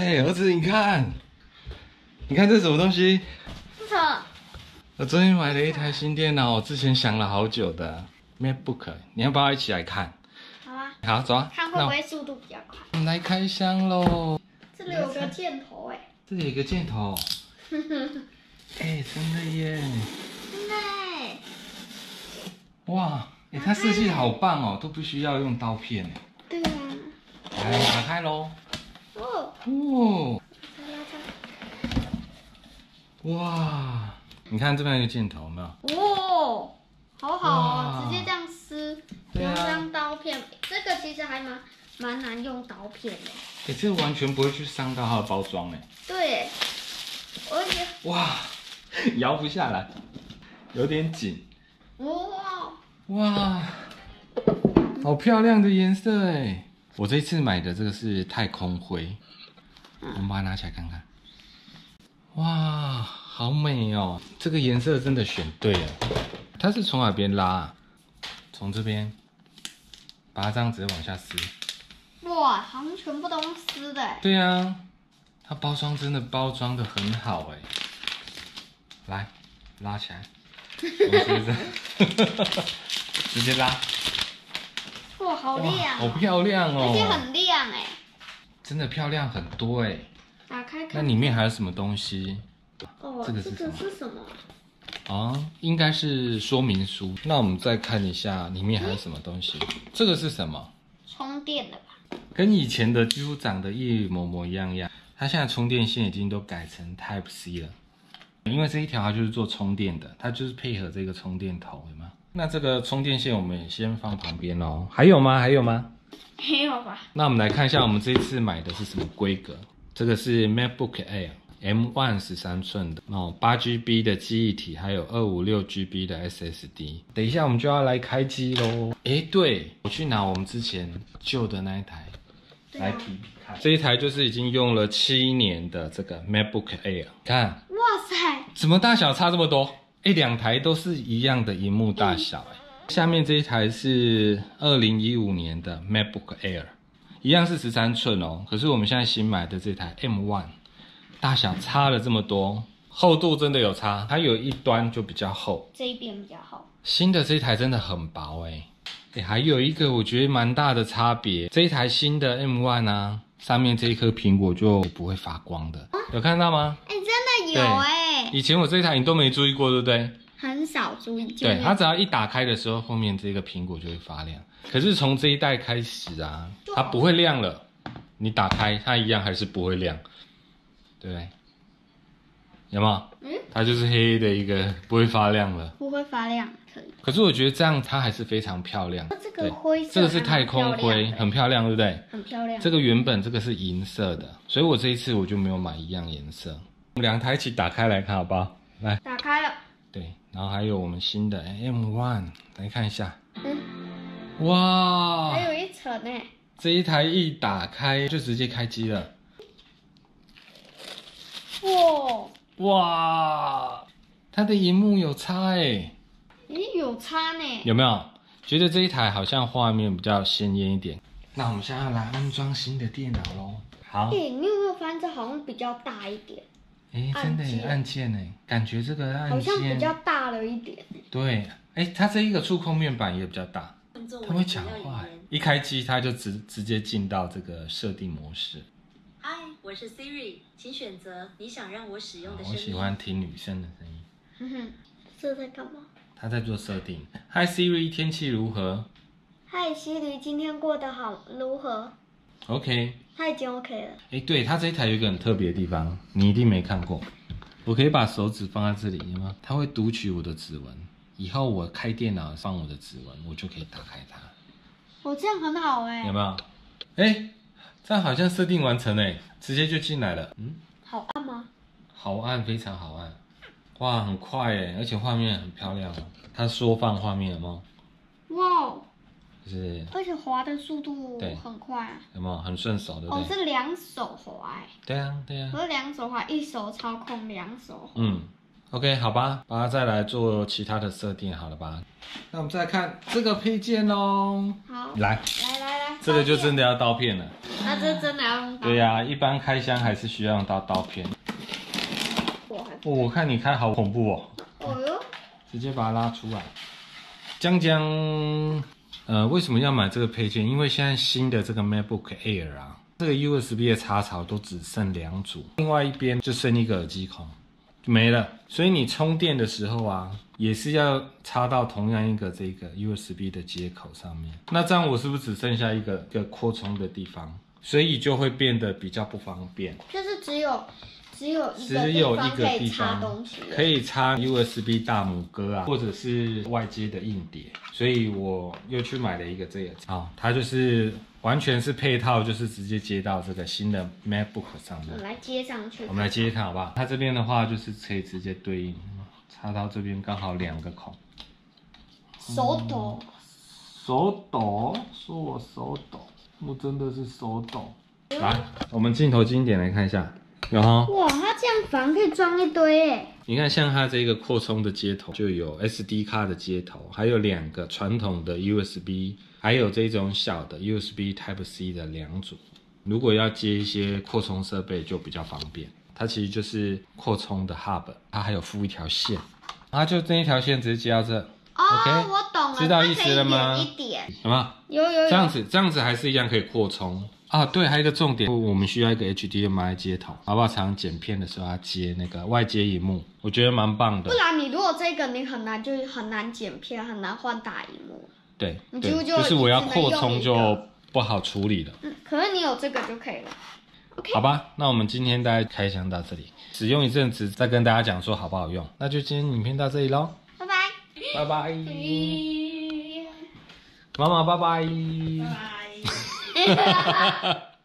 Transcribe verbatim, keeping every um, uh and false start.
哎，儿子，你看，你看这什么东西？是什么？我昨天买了一台新电脑，我之前想了好久的 MacBook， 你要不要一起来看？好啊。好，走啊。看会不会速度比较快？我们来开箱喽。这里有个箭头哎。这里有个箭头。哎，真的耶。真的耶。哇，哎，它设计好棒哦，都不需要用刀片哎。对啊。来，打开喽。 哦，哇！你看这边有箭头，有没有？哦，好好哦，直接这样撕，不用当刀片。这个其实还蛮蛮难用刀片的。哎，这完全不会去伤到它的包装哎。对，而且哇，摇不下来，有点紧。哇哇，好漂亮的颜色哎！ 我这次买的这个是太空灰，我们把它拿起来看看。哇，好美哦！这个颜色真的选对了。它是从哪边拉？从这边，把它这样子往下撕。哇，好像全部都是撕的。对啊，它包装真的包装的很好哎。来，拉起来，我直接拉。 哇，好亮！好漂亮哦！而且很亮哎，真的漂亮很多哎。打开看，那里面还有什么东西？哦，这个是什么？啊，应该是说明书。那我们再看一下里面还有什么东西。这个是什么？充电的吧？跟以前的几乎长得一模模一样样。它现在充电线已经都改成 Type C 了，因为这一条它就是做充电的，它就是配合这个充电头，有没有？ 那这个充电线我们也先放旁边哦。还有吗？还有吗？没有吧。那我们来看一下，我们这一次买的是什么规格？这个是 MacBook Air M 一 十三寸的，哦， 八 G B 的记忆体，还有 二百五十六 G B 的 S S D。等一下我们就要来开机喽。哎，对，我去拿我们之前旧的那一台、啊、来比比看。这一台就是已经用了七年的这个 MacBook Air， 看，哇塞，怎么大小差这么多？ 哎，两台都是一样的屏幕大小哎。下面这一台是二零一五年的 MacBook Air， 一样是十三寸哦。可是我们现在新买的这台 M 一， 大小差了这么多，厚度真的有差。它有一端就比较厚，这一边比较厚。新的这一台真的很薄哎。哎，还有一个我觉得蛮大的差别，这一台新的 M 一 啊，上面这一颗苹果就不会发光的，啊、有看到吗？哎，真的有哎。 以前我这一台你都没注意过，对不对？很少注意。对，它只要一打开的时候，后面这个苹果就会发亮。可是从这一代开始啊，它不会亮了。你打开它一样还是不会亮，对不对？有没有？嗯。它就是黑黑的一个，不会发亮了。不会发亮，可以。可是我觉得这样它还是非常漂亮。这个灰色，这个是太空灰，很漂亮，对不对？很漂亮。这个原本这个是银色的，所以我这一次我就没有买一样颜色。 我们两台一起打开来看，好不好？来，打开了。对，然后还有我们新的 M 一， 来看一下。嗯。哇！还有一层哎。这一台一打开就直接开机了。哇！哇！它的屏幕有差哎。咦，有差呢。有没有觉得这一台好像画面比较鲜艳一点？那我们现在要来安装新的电脑喽。好。对，你有没有发现这好像比较大一点？ 哎，真的有按键哎，感觉这个按键好像比较大了一点。对，哎，它这一个触控面板也比较大，它会讲话。一开机它就直直接进到这个设定模式。嗨，我是 Siri， 请选择你想让我使用的声音。我喜欢听女生的声音。哼哼，这在干嘛？它在做设定。嗨 Siri， 天气如何？嗨 Siri， 今天过得好如何？ OK， 它已经 OK 了。哎，对，它这一台有一个很特别的地方，你一定没看过。我可以把手指放在这里吗？它会读取我的指纹，以后我开电脑放我的指纹，我就可以打开它。哦，这样很好哎。有没有？哎，这样好像设定完成哎，直接就进来了。嗯，好按吗？好按，非常好按。哇，很快哎，而且画面很漂亮哦。它缩放画面了吗？哇。 就是，而且滑的速度很快、啊，有没有很顺手的？哦，是两手滑、欸。对啊，对啊。我是两手滑，一手操控，两手滑。嗯 ，OK， 好吧，把它再来做其他的设定，好了吧？那我们再看这个配件喽。好，来，来来来，这个就真的要刀片了。那、啊、这真的要用刀片？对呀、啊，一般开箱还是需要用到刀片。哦、我看你开好恐怖哦！哦哟，直接把它拉出来。江江，呃，为什么要买这个配件？因为现在新的这个 MacBook Air 啊，这个 U S B 的插槽都只剩两组，另外一边就剩一个耳机孔。 没了，所以你充电的时候啊，也是要插到同样一个这个 U S B 的接口上面。那这样我是不是只剩下一个一个扩充的地方？所以就会变得比较不方便。就是只有只有只有一个地方可以插 U S B 大拇哥啊，或者是外接的硬碟。所以我又去买了一个这个，好，它就是完全是配套，就是直接接到这个新的 MacBook 上面。我们来接上去，我们来接它好不好？它这边的话就是可以直接对应，插到这边刚好两个孔。手抖、嗯，手抖，说我手抖，我真的是手抖。来，我们镜头近一点来看一下，有哈、哦？哇，它这样反而可以装一堆哎。你看，像它这个扩充的接头，就有 S D 卡的接头，还有两个传统的 U S B。 还有这种小的 U S B Type C 的两组，如果要接一些扩充设备就比较方便。它其实就是扩充的 hub， 它还有附一条线，它就这一条线直接接到这。哦， okay， 我懂了，知道意思了吗？一点，好吗？有有有。这样子，这样子还是一样可以扩充啊。对，还有一个重点，我们需要一个 H D M I 接头，好不好？常剪片的时候要接那个外接萤幕，我觉得蛮棒的。不然你如果这个你很难就很难剪片，很难换大萤幕。 对，对就就是我要扩充就不好处理了。嗯，可是你有这个就可以了。OK， 好吧，那我们今天大概开箱到这里，使用一阵子再跟大家讲说好不好用。那就今天影片到这里咯，拜拜，拜拜，妈妈拜拜，拜拜。